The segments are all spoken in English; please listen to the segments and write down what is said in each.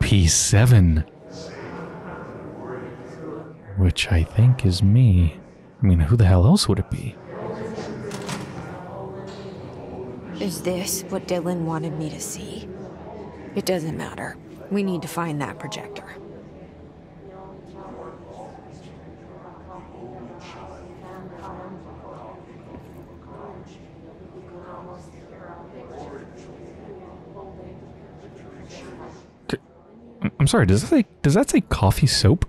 P7. Which I think is me. I mean, who the hell else would it be? Is this what Dylan wanted me to see? It doesn't matter. We need to find that projector. I'm sorry, does that say coffee soap?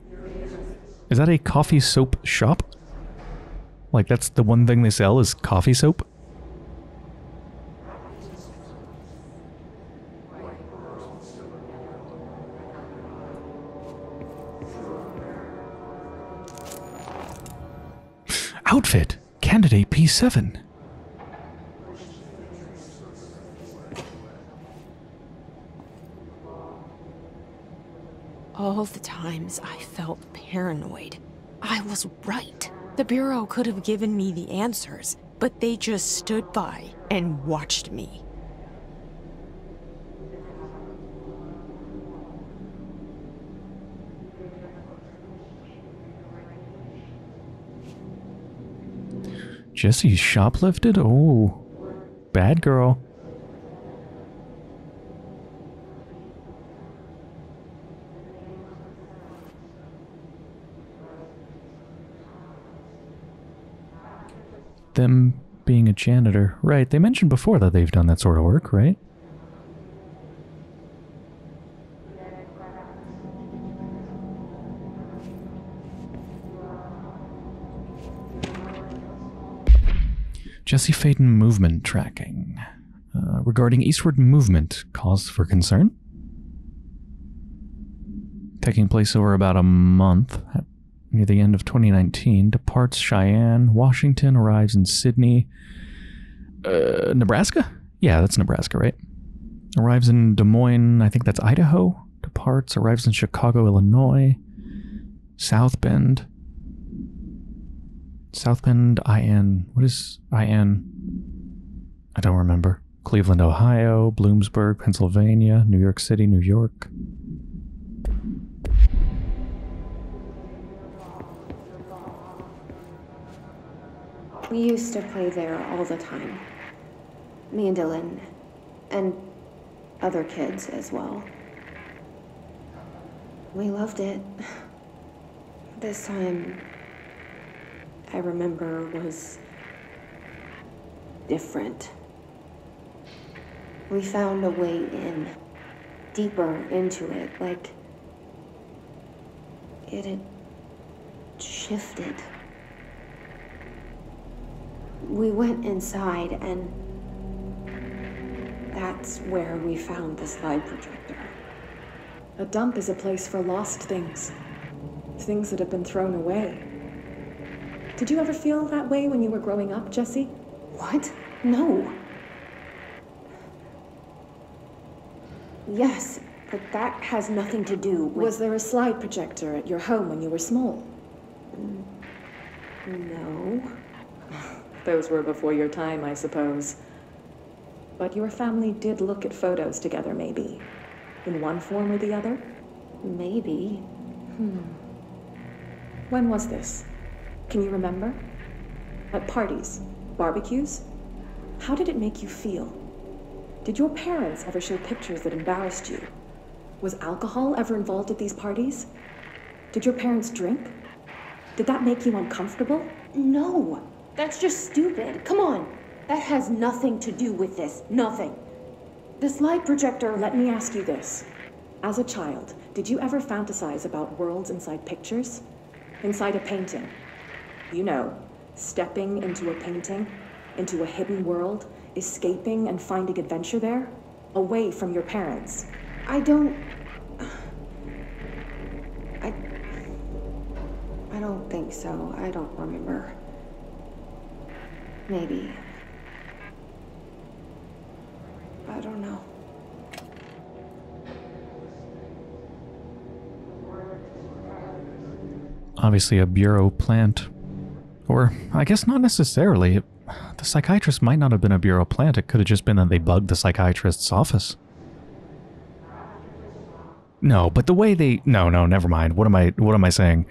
Is that a coffee soap shop? Like, that's the one thing they sell is coffee soap? Outfit, candidate P7. All the times I felt paranoid, I was right. The Bureau could have given me the answers, but they just stood by and watched me. Jesse shoplifted? Oh, bad girl. Them being a janitor. Right, they mentioned before that they've done that sort of work, right? Jesse Faden movement tracking. Regarding eastward movement, cause for concern. Taking place over about a month. Near the end of 2019, departs Cheyenne, Washington, arrives in Sydney, Nebraska? Yeah, that's Nebraska, right? Arrives in Des Moines, I think that's Idaho, departs, arrives in Chicago, Illinois, South Bend. South Bend, IN, what is IN? I don't remember. Cleveland, Ohio, Bloomsburg, Pennsylvania, New York City, New York. We used to play there all the time. Me and Dylan, and other kids as well. We loved it. This time, I remember, was different. We found a way in, deeper into it, like it had shifted. We went inside, and that's where we found the slide projector. A dump is a place for lost things. Things that have been thrown away. Did you ever feel that way when you were growing up, Jesse? What? No. Yes, but that has nothing to do with... Was there a slide projector at your home when you were small? No. Those were before your time, I suppose. But your family did look at photos together, maybe. In one form or the other? Maybe. When was this? Can you remember? At parties? Barbecues? How did it make you feel? Did your parents ever show pictures that embarrassed you? Was alcohol ever involved at these parties? Did your parents drink? Did that make you uncomfortable? No! That's just stupid. Come on. That has nothing to do with this. Nothing. The slide projector... Let me ask you this. As a child, did you ever fantasize about worlds inside pictures? Inside a painting? You know, stepping into a painting, into a hidden world, escaping and finding adventure there, away from your parents. I don't think so. I don't remember. Maybe. I don't know. Obviously a bureau plant. Or, I guess not necessarily. The psychiatrist might not have been a bureau plant. It could have just been that they bugged the psychiatrist's office. No, but the way they... No, never mind. What am I saying?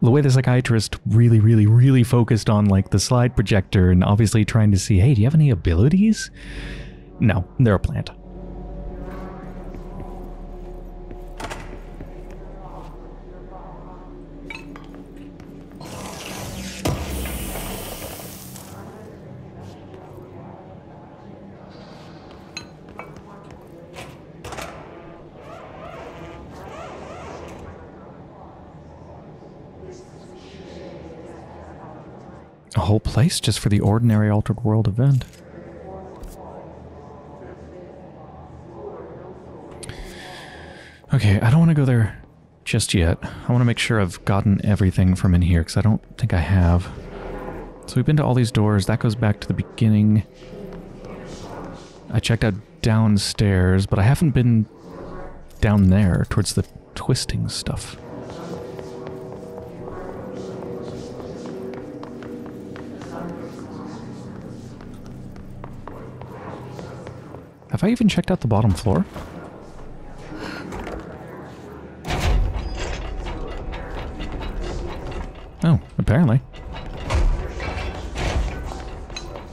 The way the psychiatrist really focused on, like, the slide projector and obviously trying to see, hey, do you have any abilities? No, they're a plant. A whole place just for the ordinary Altered World event. Okay, I don't want to go there just yet. I want to make sure I've gotten everything from in here, because I don't think I have. So we've been to all these doors. That goes back to the beginning. I checked out downstairs, but I haven't been down there towards the twisting stuff. Have I even checked out the bottom floor? Oh, apparently. God,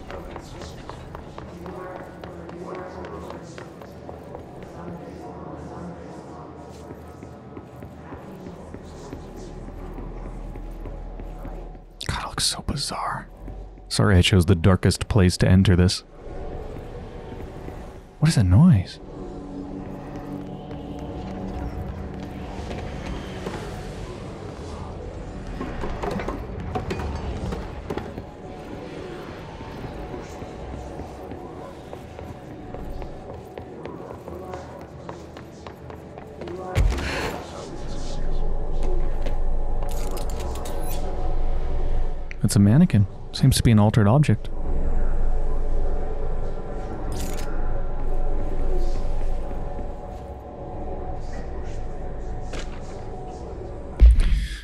it looks so bizarre. Sorry I chose the darkest place to enter this. What is that noise? It's a mannequin. Seems to be an altered object.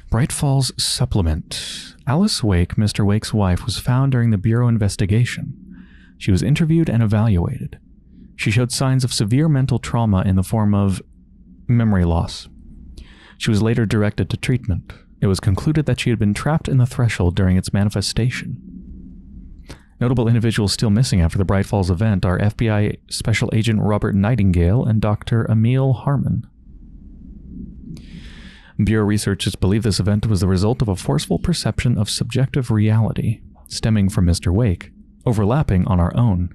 Bright Falls Supplement. Alice Wake, Mr. Wake's wife, was found during the Bureau investigation. She was interviewed and evaluated. She showed signs of severe mental trauma in the form of memory loss. She was later directed to treatment. It was concluded that she had been trapped in the threshold during its manifestation. Notable individuals still missing after the Bright Falls event are FBI Special Agent Robert Nightingale and Dr. Emil Harmon. Bureau researchers believe this event was the result of a forceful perception of subjective reality, stemming from Mr. Wake, overlapping on our own.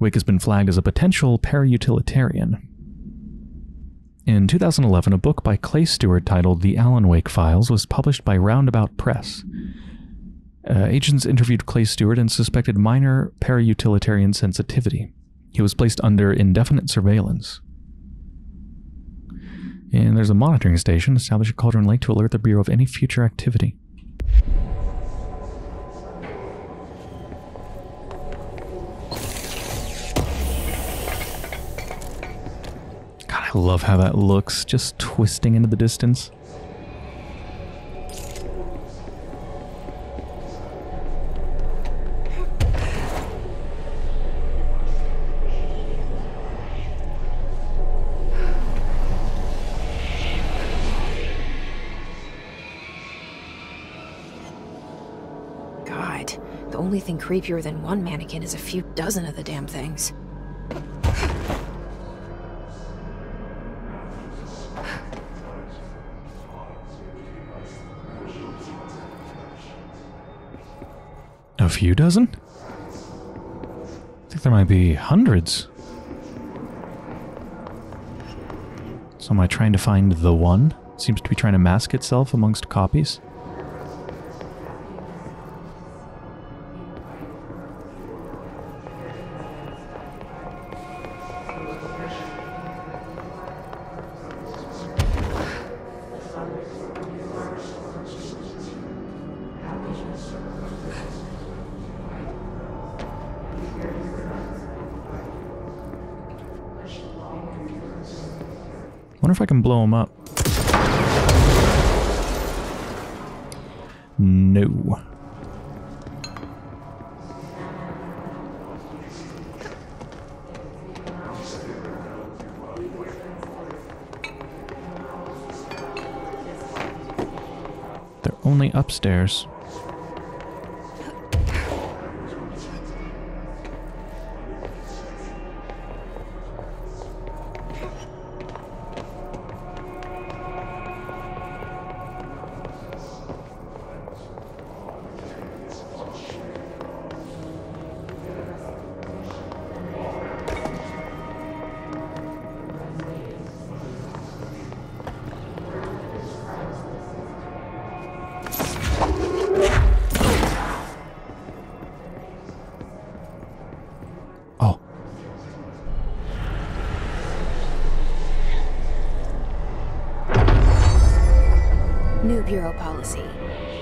Wake has been flagged as a potential para-utilitarian. In 2011, a book by Clay Stewart titled The Alan Wake Files was published by Roundabout Press. Agents interviewed Clay Stewart and suspected minor para-utilitarian sensitivity. He was placed under indefinite surveillance. And there's a monitoring station established at Cauldron Lake to alert the Bureau of any future activity. God, I love how that looks, just twisting into the distance. Anything creepier than one mannequin is a few dozen of the damn things. A few dozen? I think there might be hundreds. So am I trying to find the one? It seems to be trying to mask itself amongst copies. If I can blow them up. No. only upstairs.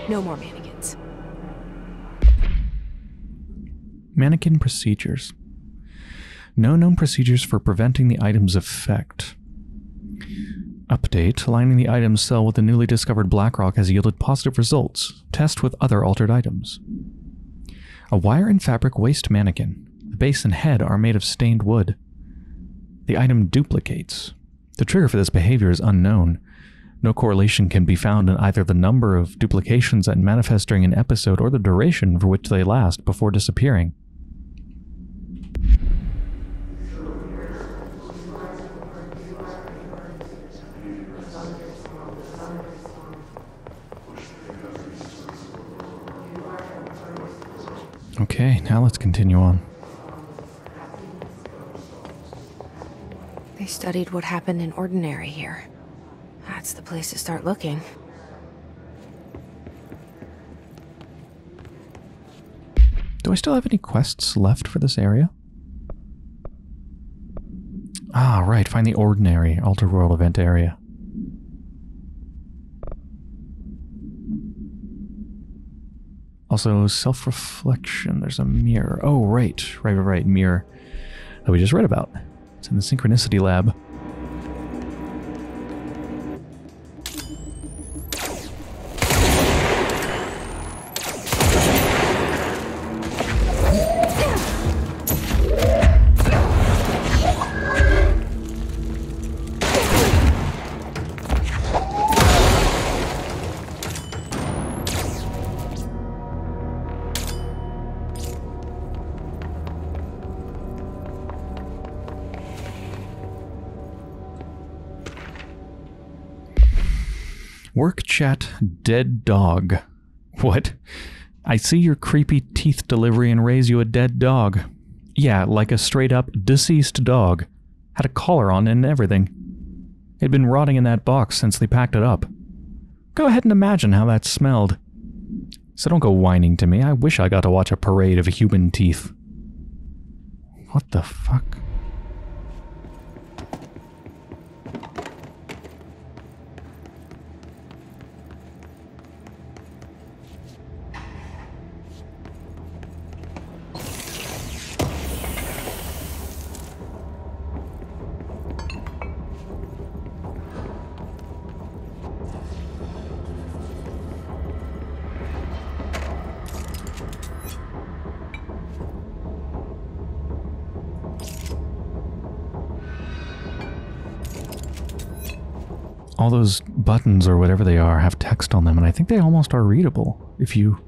No more mannequins. Mannequin procedures. No known procedures for preventing the item's effect. Update. Aligning the item cell with the newly discovered Blackrock has yielded positive results. Test with other altered items. A wire and fabric waist mannequin. The base and head are made of stained wood. The item duplicates. The trigger for this behavior is unknown. No correlation can be found in either the number of duplications that manifest during an episode or the duration for which they last before disappearing. Okay, now let's continue on. They studied what happened in Ordinary here. That's the place to start looking. Do I still have any quests left for this area? Ah, right. Find the Ordinary Altar Royal event area. Also, self-reflection. There's a mirror. Oh, right. Right. Mirror that we just read about. It's in the Synchronicity Lab. Work chat dead dog. What? I see your creepy teeth delivery and raise you a dead dog. Yeah, like a straight up deceased dog. Had a collar on and everything. It'd been rotting in that box since they packed it up. Go ahead and imagine how that smelled. So don't go whining to me. I wish I got to watch a parade of human teeth. What the fuck? All those buttons or whatever they are have text on them, and I think they almost are readable if you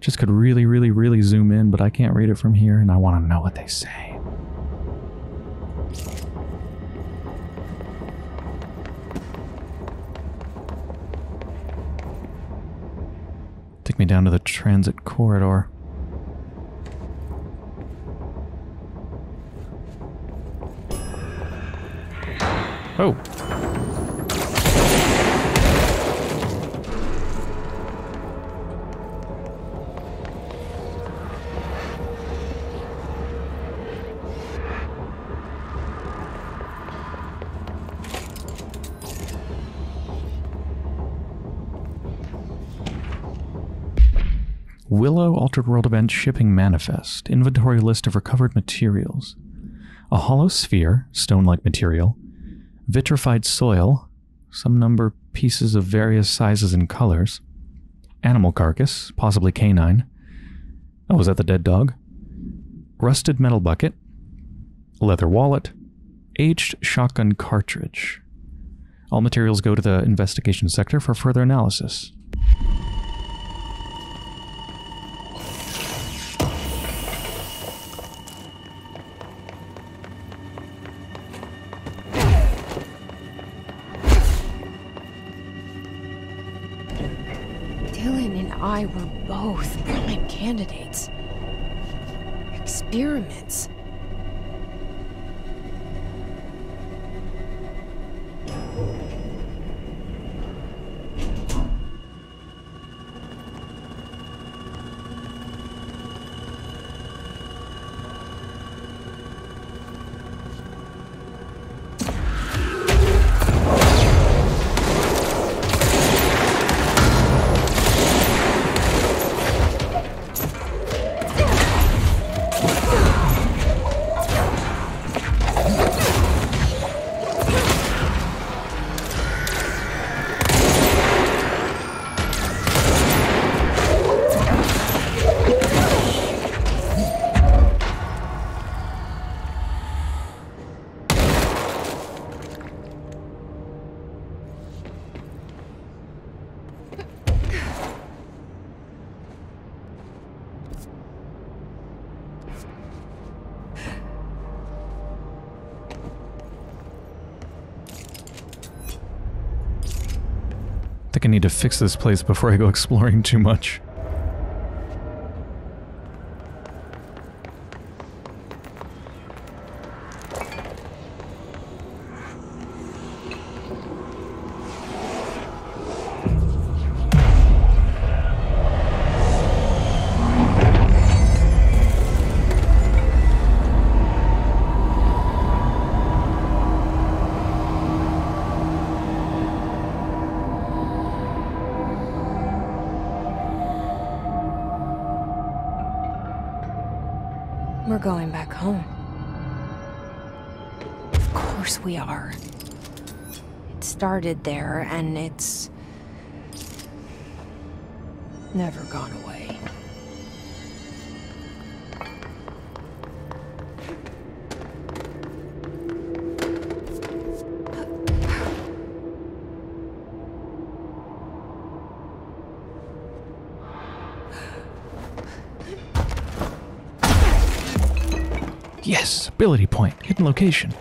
just could really zoom in, but I can't read it from here and I want to know what they say. Take me down to the transit corridor. Oh! Willow Altered World Event Shipping Manifest. Inventory list of recovered materials. A hollow sphere, stone-like material. Vitrified soil. Some number of pieces of various sizes and colors. Animal carcass, possibly canine. Oh, was that the dead dog? Rusted metal bucket. Leather wallet. Aged shotgun cartridge. All materials go to the investigation sector for further analysis. and I were both prime candidates. Experiments. I need to fix this place before I go exploring too much. Going back home. Of course we are. It started there, and it's never gone away. Yes! Ability point. Hidden location.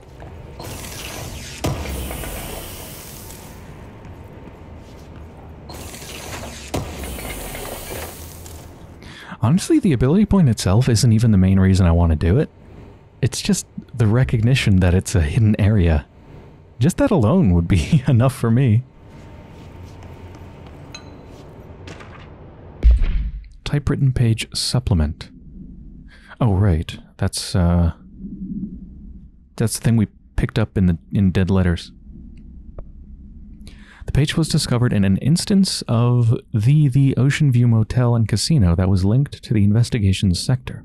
Honestly, the ability point itself isn't even the main reason I want to do it. It's just the recognition that it's a hidden area. Just that alone would be enough for me. Typewritten page supplement. Oh, right. That's the thing we picked up in Dead Letters. The page was discovered in an instance of the Ocean View Motel and Casino that was linked to the investigations sector.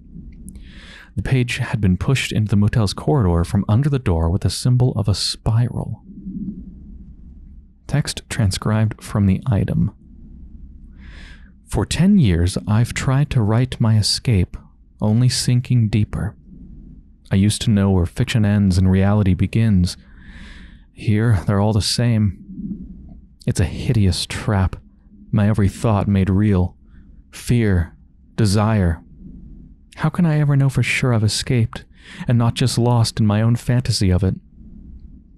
The page had been pushed into the motel's corridor from under the door with the symbol of a spiral. Text transcribed from the item. For 10 years, I've tried to write my escape, only sinking deeper. I used to know where fiction ends and reality begins. Here, they're all the same. It's a hideous trap, my every thought made real. Fear, desire. How can I ever know for sure I've escaped, and not just lost in my own fantasy of it?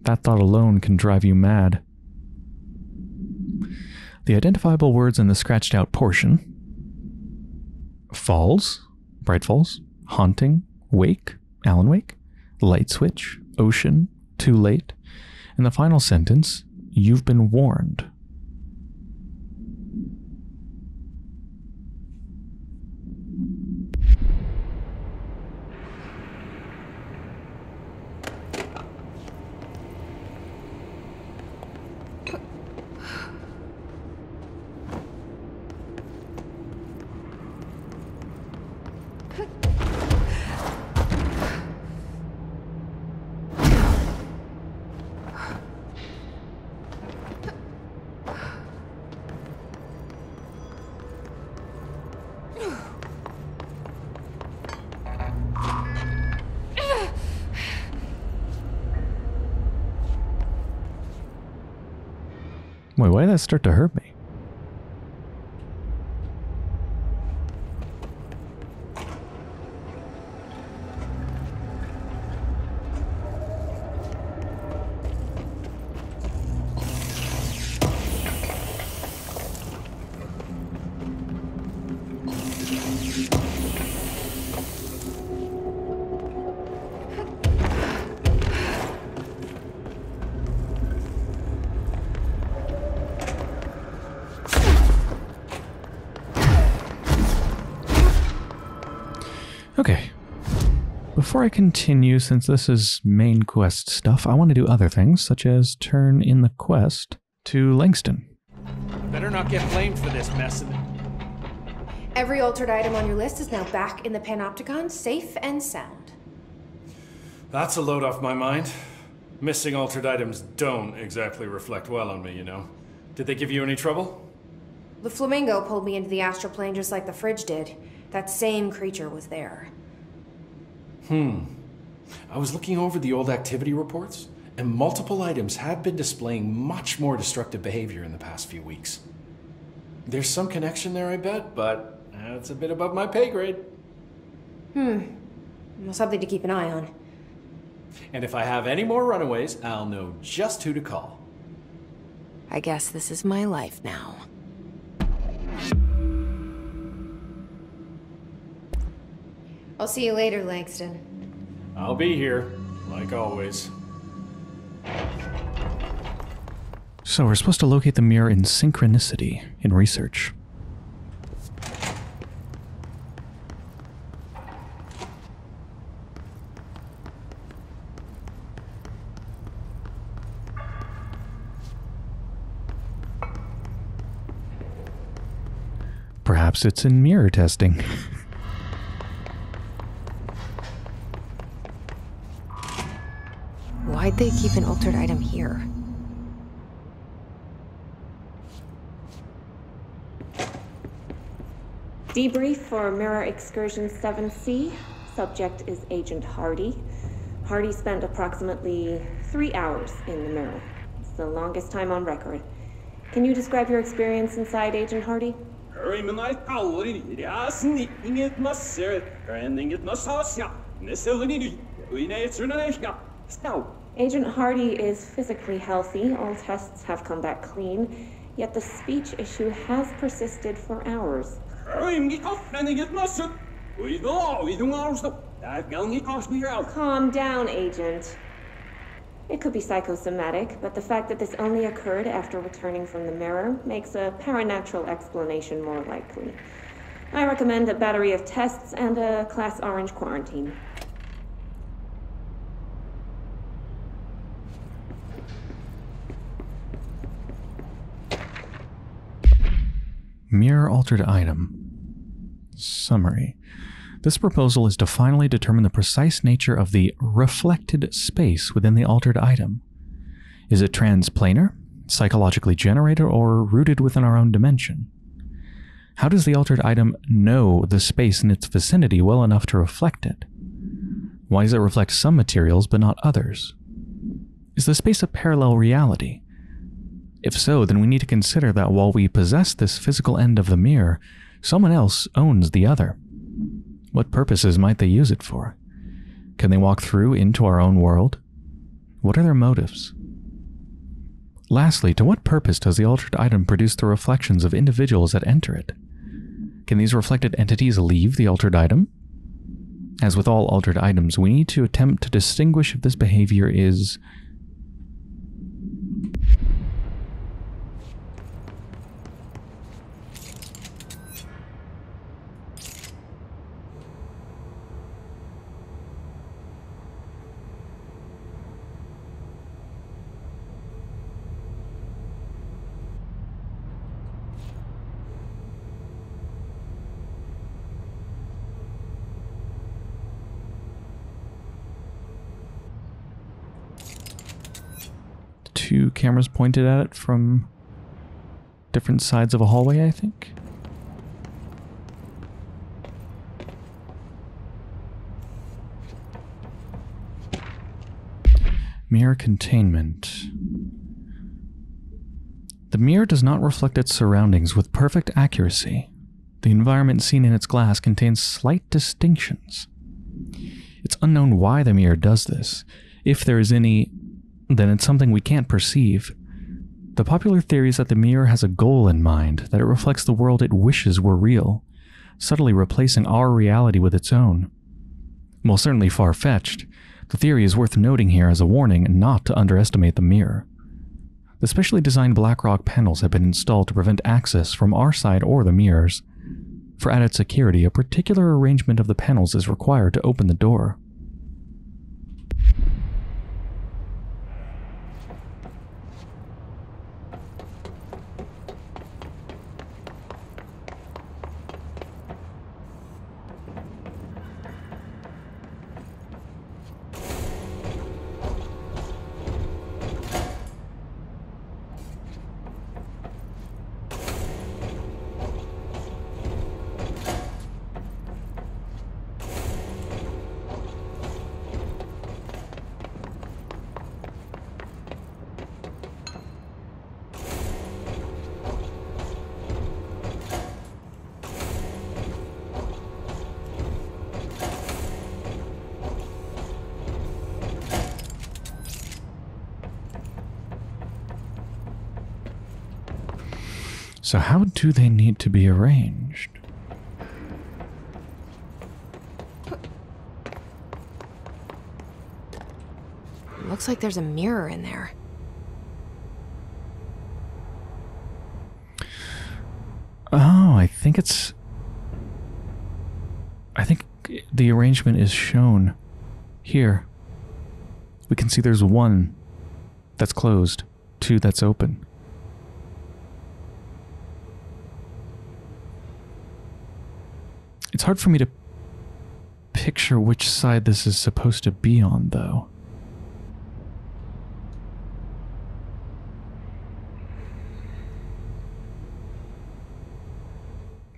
That thought alone can drive you mad. The identifiable words in the scratched out portion: Falls, Bright Falls, Haunting, Wake, Alan Wake, Light Switch, Ocean, Too Late, and the final sentence, you've been warned. Wait, why did that start to hurt me? Okay. Before I continue, since this is main quest stuff, I want to do other things, such as turn in the quest to Langston. Better not get blamed for this mess. Every altered item on your list is now back in the Panopticon, safe and sound. That's a load off my mind. Missing altered items don't exactly reflect well on me, you know. Did they give you any trouble? The flamingo pulled me into the astral plane just like the fridge did. That same creature was there. I was looking over the old activity reports, and multiple items have been displaying much more destructive behavior in the past few weeks. There's some connection there, I bet, but it's a bit above my pay grade. Well, something to keep an eye on. And if I have any more runaways, I'll know just who to call. I guess this is my life now. I'll see you later, Langston. I'll be here, like always. So we're supposed to locate the mirror in Synchronicity in research. Perhaps it's in mirror testing. Why'd they keep an altered item here? Debrief for Mirror Excursion 7C. Subject is Agent Hardy. Hardy spent approximately 3 hours in the mirror. It's the longest time on record. Can you describe your experience inside, Agent Hardy? Agent Hardy is physically healthy. All tests have come back clean, yet the speech issue has persisted for hours. Calm down, Agent. It could be psychosomatic, but the fact that this only occurred after returning from the mirror makes a paranormal explanation more likely. I recommend a battery of tests and a Class Orange quarantine. Mirror altered item. Summary. This proposal is to finally determine the precise nature of the reflected space within the altered item. Is it transplanar, psychologically generated, or rooted within our own dimension? How does the altered item know the space in its vicinity well enough to reflect it? Why does it reflect some materials but not others? Is the space a parallel reality? If so, then we need to consider that while we possess this physical end of the mirror, someone else owns the other. What purposes might they use it for? Can they walk through into our own world? What are their motives? Lastly, to what purpose does the altered item produce the reflections of individuals that enter it? Can these reflected entities leave the altered item? As with all altered items, we need to attempt to distinguish if this behavior is... Two cameras pointed at it from different sides of a hallway, I think. Mirror containment. The mirror does not reflect its surroundings with perfect accuracy. The environment seen in its glass contains slight distinctions. It's unknown why the mirror does this. If there is any, then it's something we can't perceive. The popular theory is that the mirror has a goal in mind, that it reflects the world it wishes were real, subtly replacing our reality with its own. While certainly far-fetched, the theory is worth noting here as a warning not to underestimate the mirror. The specially designed Blackrock panels have been installed to prevent access from our side or the mirrors. For added security, a particular arrangement of the panels is required to open the door. So how do they need to be arranged? It looks like there's a mirror in there. Oh, I think the arrangement is shown here. We can see there's one that's closed, two that's open. It's hard for me to picture which side this is supposed to be on, though.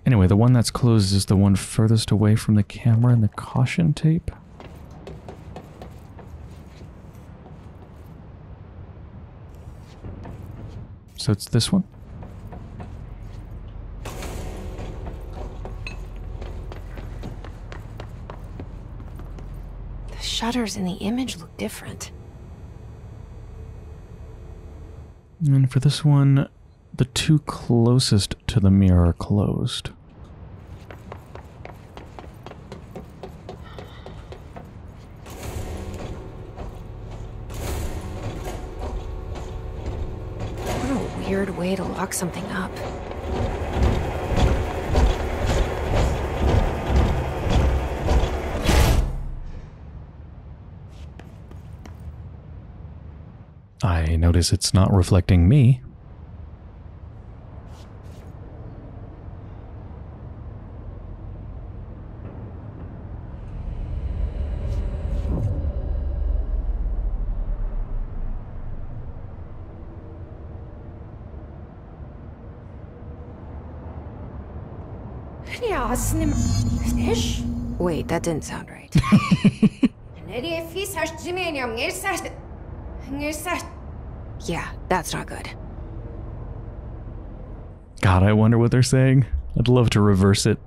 Anyway, the one that's closed is the one furthest away from the camera and the caution tape. So it's this one. Shutters in the image look different. And for this one, the two closest to the mirror are closed. What a weird way to lock something up. I notice it's not reflecting me. Wait, that didn't sound right. Yeah, that's not good. God, I wonder what they're saying. I'd love to reverse it.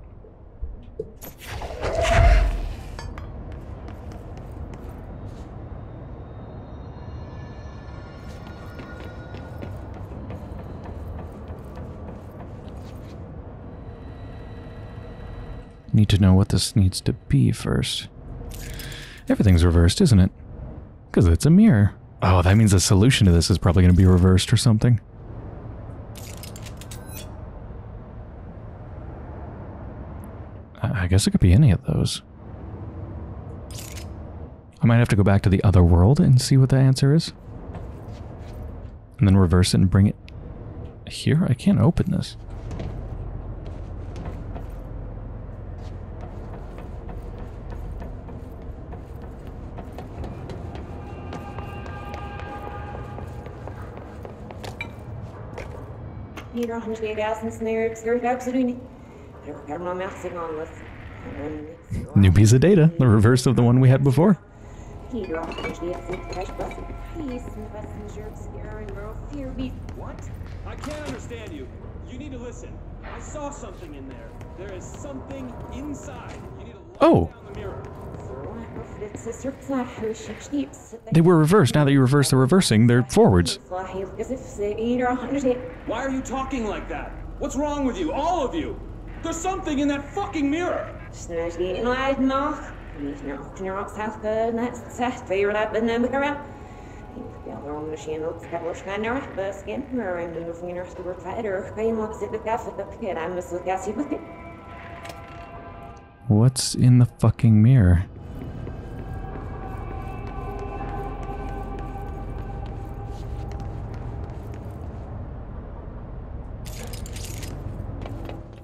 Need to know what this needs to be first. Everything's reversed, isn't it? Because it's a mirror. Oh, that means the solution to this is probably going to be reversed or something. I guess it could be any of those. I might have to go back to the other world and see what the answer is. And then reverse it and bring it here? I can't open this. New piece of data, the reverse of the one we had before. What? I can't understand you. You need to listen. I saw something in there. There is something inside. You need to look down the mirror. They were reversed. Now that you reverse the reversing, they're forwards. Why are you talking like that? What's wrong with you? All of you! There's something in that fucking mirror! What's in the fucking mirror?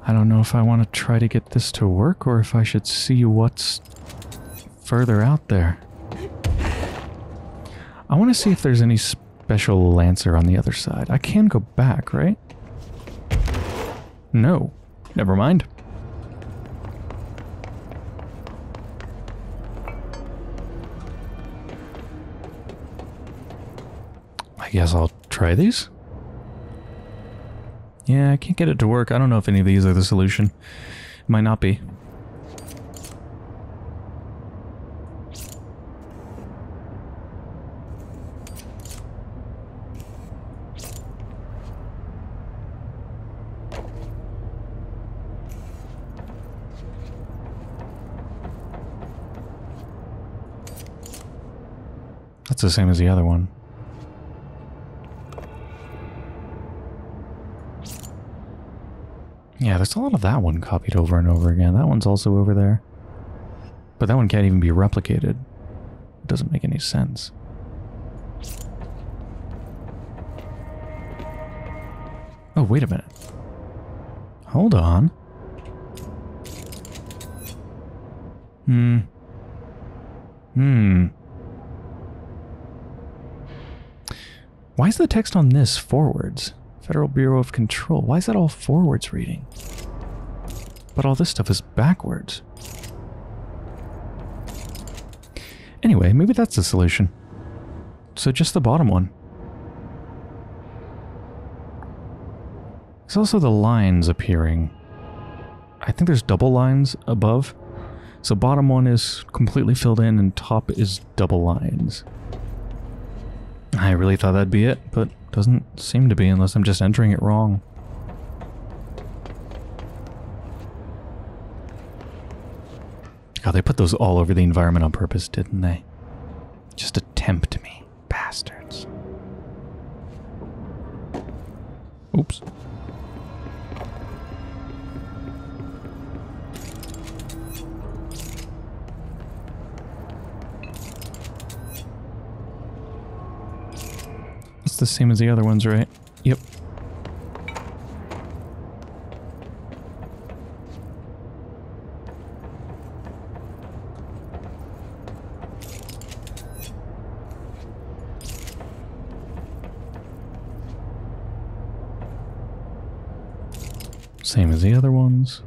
I don't know if I want to try to get this to work or if I should see what's further out there. I want to see if there's any special answer on the other side. I can go back, right? No. Never mind. I guess I'll try these. Yeah, I can't get it to work. I don't know if any of these are the solution. It might not be. That's the same as the other one. Yeah, there's a lot of that one copied over and over again. That one's also over there. But that one can't even be replicated. It doesn't make any sense. Oh, wait a minute. Hold on. Why is the text on this forwards? Federal Bureau of Control. Why is that all forwards reading? But all this stuff is backwards. Anyway, maybe that's the solution. So just the bottom one. There's also the lines appearing. I think there's double lines above. So bottom one is completely filled in and top is double lines. I really thought that'd be it, but doesn't seem to be unless I'm just entering it wrong. God, they put those all over the environment on purpose, didn't they? Just to tempt me, bastards. Oops. The same as the other ones, right? Yep. Same as the other ones.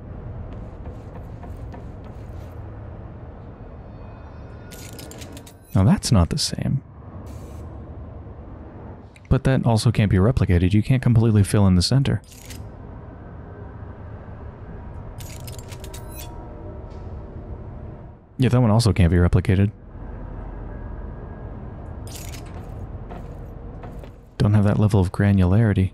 Now that's not the same. But that also can't be replicated. You can't completely fill in the center. Yeah, that one also can't be replicated. Don't have that level of granularity.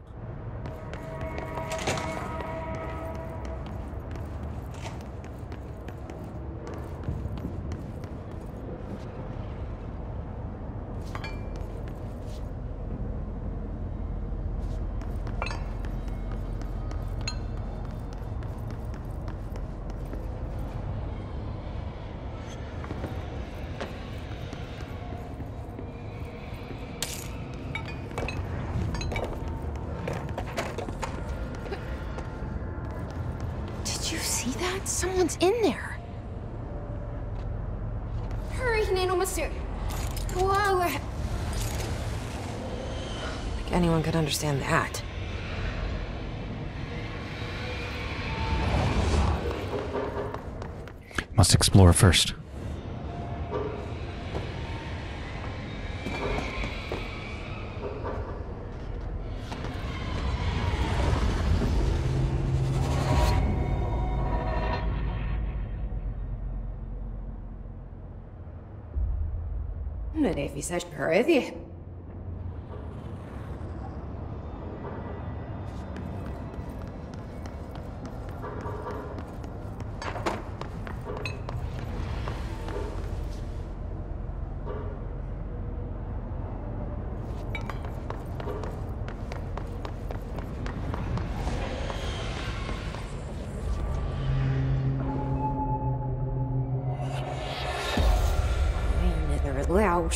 Someone's in there. Hurry, Nina, Mister. Wow. Like anyone could understand that. Must explore first.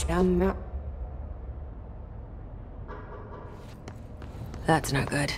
approached down the mountain. That's not good.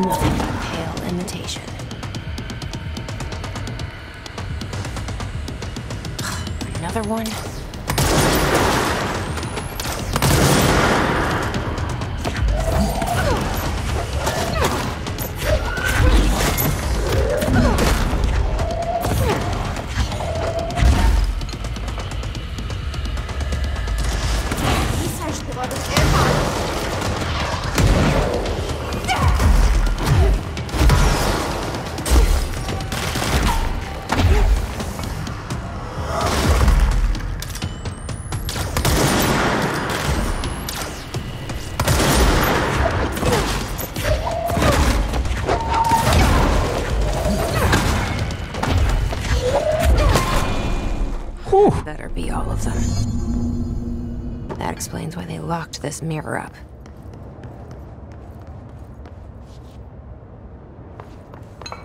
Nothing but pale imitation. Another one? Locked this mirror up. I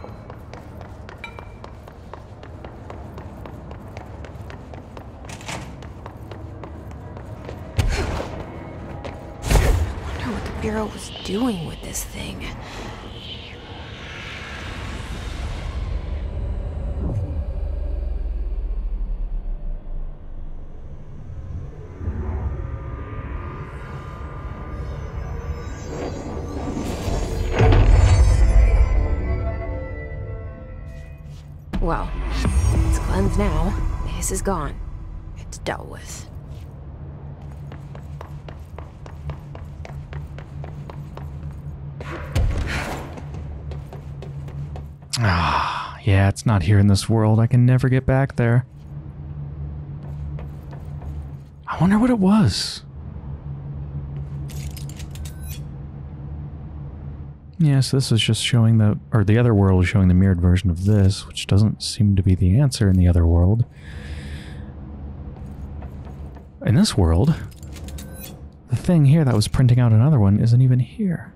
wonder what the Bureau was doing with this thing. Well, it's cleansed now. The hiss is gone. It's dealt with. Ah, yeah, it's not here in this world. I can never get back there. I wonder what it was. Yeah, so this is just showing the, or the other world is showing the mirrored version of this, which doesn't seem to be the answer in the other world. In this world, the thing here that was printing out another one isn't even here.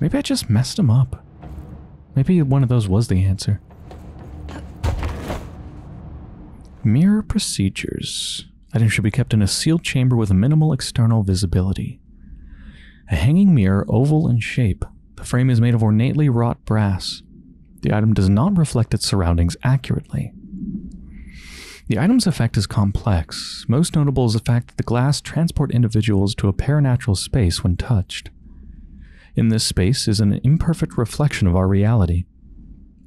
Maybe I just messed him up. Maybe one of those was the answer. Mirror procedures. Items should be kept in a sealed chamber with minimal external visibility. A hanging mirror, oval in shape. The frame is made of ornately wrought brass. The item does not reflect its surroundings accurately. The item's effect is complex. Most notable is the fact that the glass transports individuals to a paranatural space when touched. In this space is an imperfect reflection of our reality.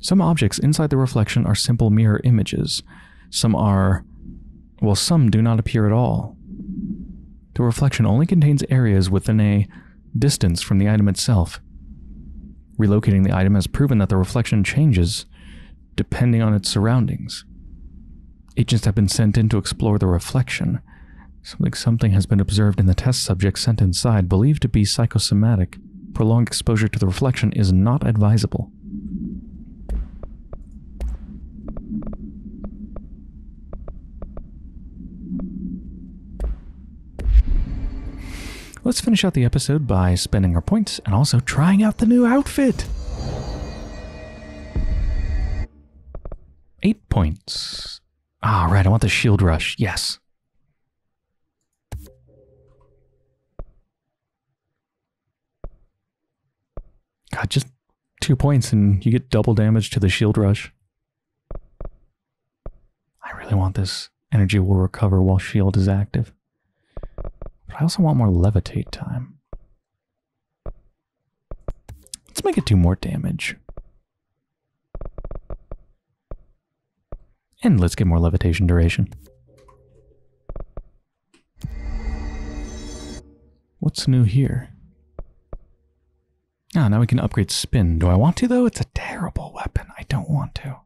Some objects inside the reflection are simple mirror images. Some are... well, some do not appear at all. The reflection only contains areas within a distance from the item itself. Relocating the item has proven that the reflection changes depending on its surroundings. Agents have been sent in to explore the reflection. Something has been observed in the test subjects sent inside, believed to be psychosomatic. Prolonged exposure to the reflection is not advisable. Let's finish out the episode by spending our points and also trying out the new outfit. 8 points. Ah, right, I want the shield rush. Yes. God, just 2 points and you get double damage to the shield rush. I really want this. Energy will recover while shield is active. But I also want more levitate time. Let's make it do more damage. And let's get more levitation duration. What's new here? Ah, now we can upgrade spin. Do I want to, though? It's a terrible weapon. I don't want to.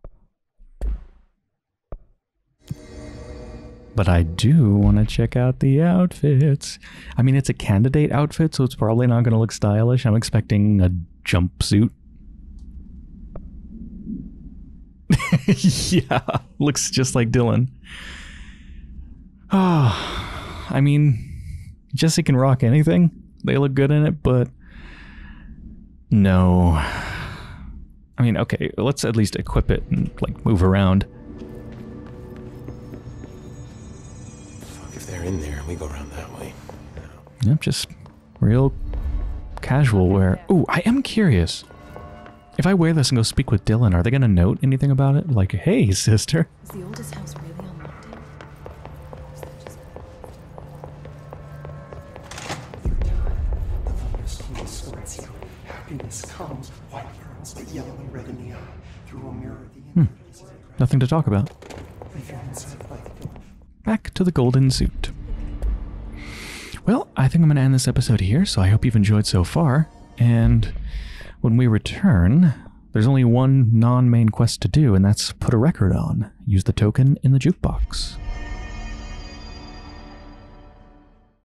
But I do want to check out the outfits. I mean, it's a candidate outfit, so it's probably not going to look stylish. I'm expecting a jumpsuit. Yeah, looks just like Dylan. Ah, I mean, Jesse can rock anything. They look good in it, but no. I mean, okay, let's at least equip it and like move around. In there, we go around that way. No. Yep, just real casual wear. Ooh, I am curious. If I wear this and go speak with Dylan, are they gonna note anything about it? Like, hey, sister. Is the oldest house really unlocked? Or is that just... You die. The squirts you. Happiness comes. White pearls, but yellow and red in the eye. Through a mirror, the nothing to talk about. Back to the golden suit. Well, I think I'm going to end this episode here, so I hope you've enjoyed so far. And when we return, there's only one non-main quest to do, and that's put a record on. Use the token in the jukebox.